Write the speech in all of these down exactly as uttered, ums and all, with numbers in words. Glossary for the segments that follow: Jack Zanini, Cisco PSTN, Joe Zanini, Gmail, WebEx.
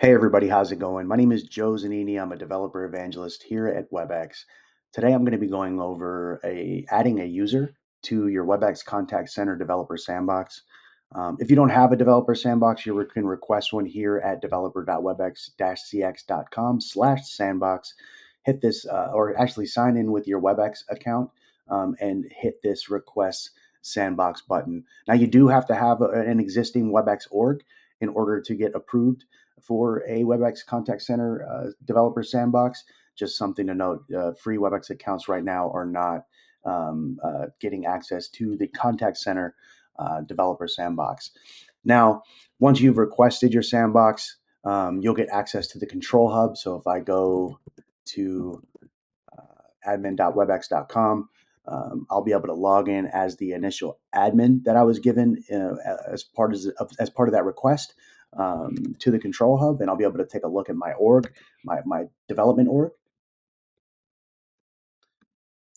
Hey everybody, how's it going? My name is Joe Zanini. I'm a developer evangelist here at WebEx. Today I'm going to be going over a, adding a user to your WebEx Contact Center Developer Sandbox. Um, if you don't have a Developer Sandbox, you can request one here at developer dot webex dash c x dot com slash sandbox. Hit this, uh, or actually sign in with your WebEx account um, and hit this Request Sandbox button. Now you do have to have a, an existing WebEx org in order to get approved for a WebEx Contact Center uh, Developer Sandbox. Just something to note, uh, free WebEx accounts right now are not um, uh, getting access to the Contact Center uh, Developer Sandbox. Now, once you've requested your sandbox, um, you'll get access to the control hub. So if I go to uh, admin dot webex dot com, Um, I'll be able to log in as the initial admin that I was given uh, as part of as part of that request um, to the control hub, and I'll be able to take a look at my org, my my development org.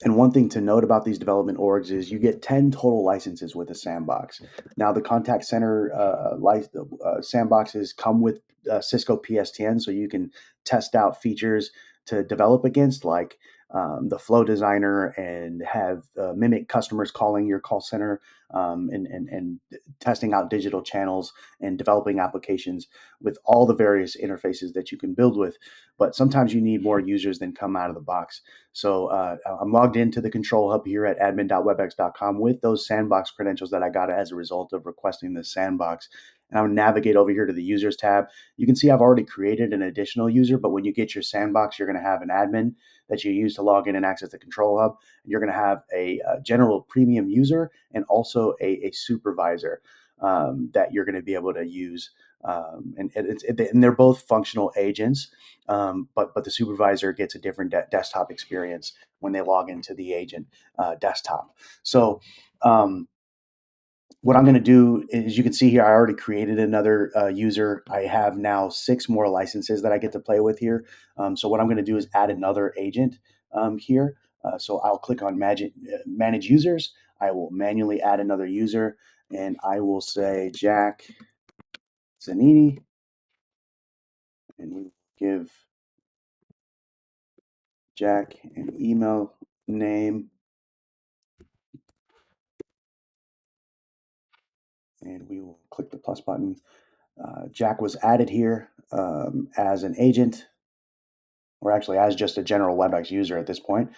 And one thing to note about these development orgs is you get ten total licenses with a sandbox. Now the contact center uh, life, uh, sandboxes come with uh, Cisco P S T N, so you can test out features to develop against, like Um, the flow designer, and have uh, mimic customers calling your call center um, and, and, and testing out digital channels and developing applications with all the various interfaces that you can build with. But sometimes you need more users than come out of the box. So uh, I'm logged into the control hub here at admin dot webex dot com with those sandbox credentials that I got as a result of requesting this sandbox. And I would navigate over here to the users tab. You can see I've already created an additional user, but when you get your sandbox, you're going to have an admin that you use to log in and access the control hub. You're going to have a, a general premium user and also a, a supervisor um, that you're going to be able to use. Um, and, it's, it, and they're both functional agents, um, but, but the supervisor gets a different de desktop experience when they log into the agent uh, desktop. So, um, what I'm going to do is, you can see here, I already created another uh, user. I have now six more licenses that I get to play with here. Um, so what I'm going to do is add another agent um, here. Uh, so I'll click on manage, manage users. I will manually add another user, and I will say Jack Zanini, and we give Jack an email name. And we will click the plus button. Uh, Jack was added here um, as an agent, or actually as just a general WebEx user at this point.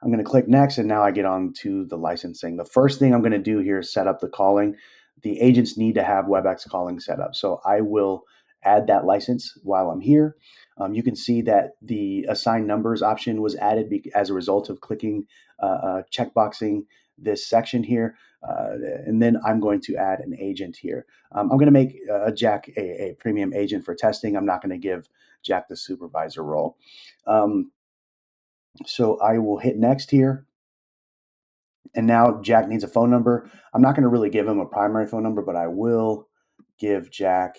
I'm going to click next, and now I get on to the licensing. The first thing I'm going to do here is set up the calling. The agents need to have WebEx calling set up, so I will add that license while I'm here. Um, you can see that the assign numbers option was added as a result of clicking uh, uh, checkboxing this section here. Uh, and then I'm going to add an agent here. Um, I'm going to make uh, Jack a, a premium agent for testing. I'm not going to give Jack the supervisor role. Um, so I will hit next here. And now Jack needs a phone number. I'm not going to really give him a primary phone number, but I will give Jack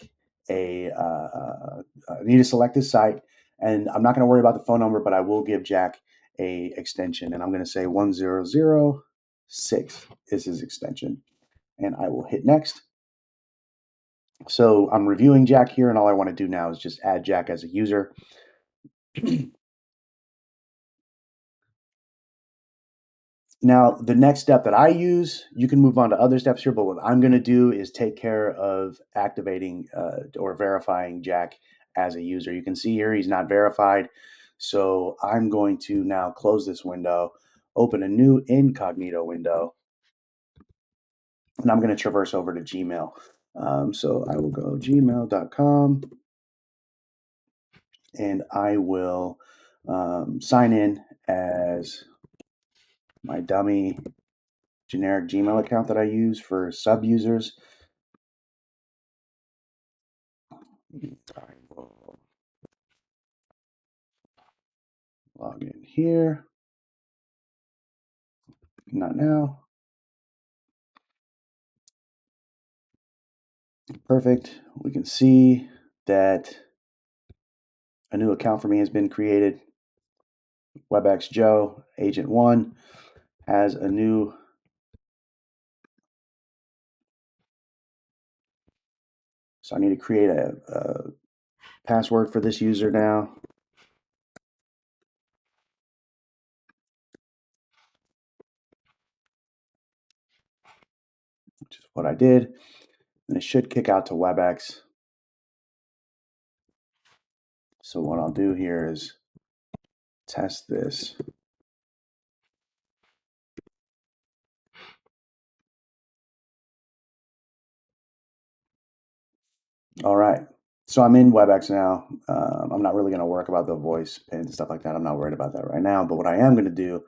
a, uh, I need to select his site. And I'm not going to worry about the phone number, but I will give Jack a extension. And I'm going to say one zero zero six is his extension, and I will hit next. So I'm reviewing Jack here, and all I want to do now is just add Jack as a user. Now, the next step that I use, you can move on to other steps here, but what I'm going to do is take care of activating uh, or verifying Jack as a user. You can see here he's not verified, so I'm going to now close this window, open a new incognito window, and I'm going to traverse over to Gmail. Um, so I will go gmail dot com, and I will um, sign in as my dummy generic Gmail account that I use for sub users. I will log in here. Not now. Perfect. We can see that a new account for me has been created. WebEx Joe, Agent One, has a new so I need to create a, a password for this user now. Which is what I did. And it should kick out to WebEx. So what I'll do here is test this. All right, so I'm in WebEx now. Um, I'm not really gonna work about the voice pins and stuff like that. I'm not worried about that right now, but what I am gonna do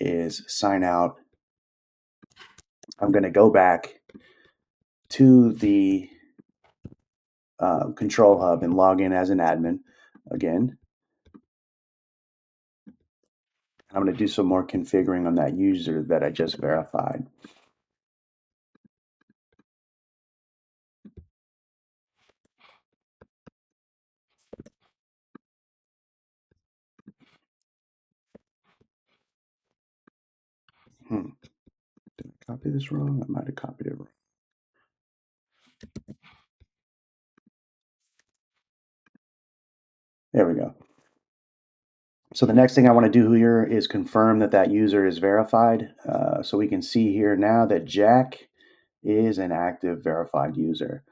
is sign out. I'm gonna go back to the uh, control hub and log in as an admin again. I'm gonna do some more configuring on that user that I just verified. Hmm. Did I copy this wrong? I might have copied it wrong. There we go. So the next thing I want to do here is confirm that that user is verified. Uh, so we can see here now that Jack is an active verified user.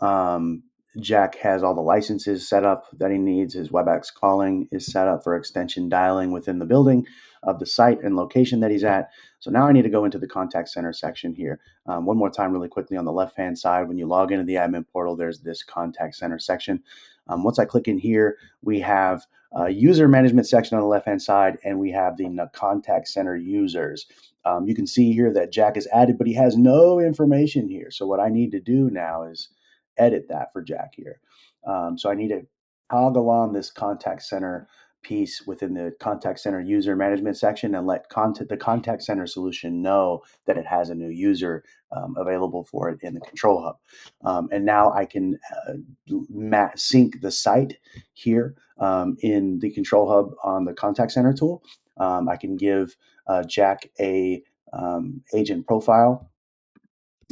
Um, Jack has all the licenses set up that he needs. His WebEx calling is set up for extension dialing within the building of the site and location that he's at. So now I need to go into the contact center section here. Um, one more time really quickly on the left-hand side, when you log into the admin portal, there's this contact center section. Um, once I click in here, we have a user management section on the left-hand side, and we have the contact center users. Um, you can see here that Jack is added, but he has no information here. So what I need to do now is edit that for Jack here. Um, so I need to toggle on this contact center piece within the contact center user management section and let contact, the contact center solution know that it has a new user um, available for it in the control hub. Um, and now I can uh, sync the site here um, in the control hub on the contact center tool. Um, I can give uh, Jack a um, agent profile,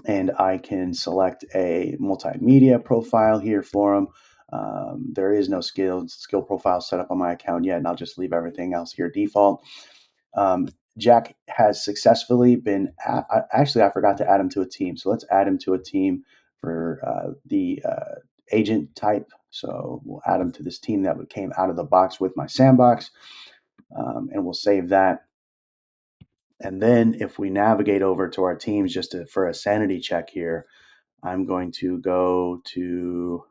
and I can select a multimedia profile here for him. Um, there is no skill, skill profile set up on my account yet, and I'll just leave everything else here default. Um, Jack has successfully been, actually I forgot to add him to a team. So let's add him to a team for uh, the uh, agent type. So we'll add him to this team that came out of the box with my sandbox, um, and we'll save that. And then if we navigate over to our teams, just to, for a sanity check here, I'm going to go to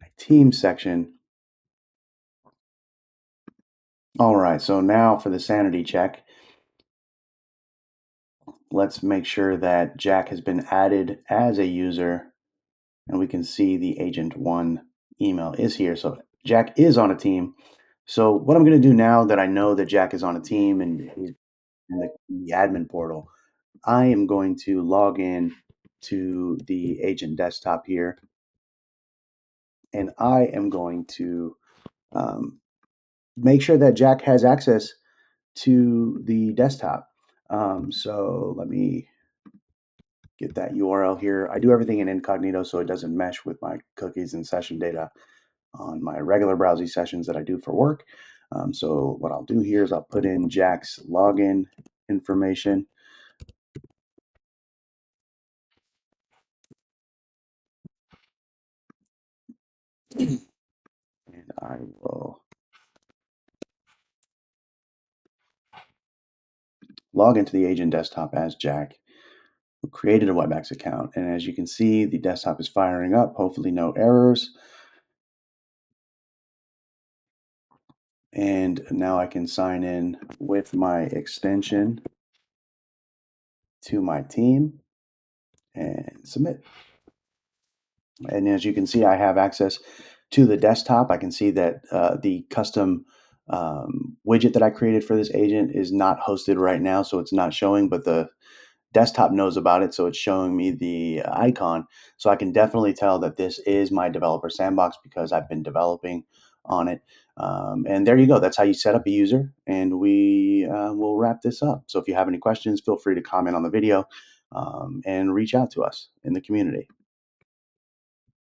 my team section. All right, so now for the sanity check, let's make sure that Jack has been added as a user, and we can see the agent one email is here. So Jack is on a team. So what I'm going to do now that I know that Jack is on a team and he's in the, the admin portal, I am going to log in to the agent desktop here, and I am going to um, make sure that Jack has access to the desktop. Um, so let me get that U R L here. I do everything in incognito so it doesn't mesh with my cookies and session data on my regular browsing sessions that I do for work. Um, so what I'll do here is I'll put in Jack's login information. And I will log into the agent desktop as Jack, who created a WebEx account. And as you can see, the desktop is firing up, hopefully no errors. And now I can sign in with my extension to my team and submit. And as you can see, I have access to the desktop. I can see that uh, the custom um, widget that I created for this agent is not hosted right now, so it's not showing, but the desktop knows about it, so it's showing me the icon. So I can definitely tell that this is my developer sandbox because I've been developing on it. Um, and there you go. That's how you set up a user, and we uh, will wrap this up. So if you have any questions, feel free to comment on the video um, and reach out to us in the community.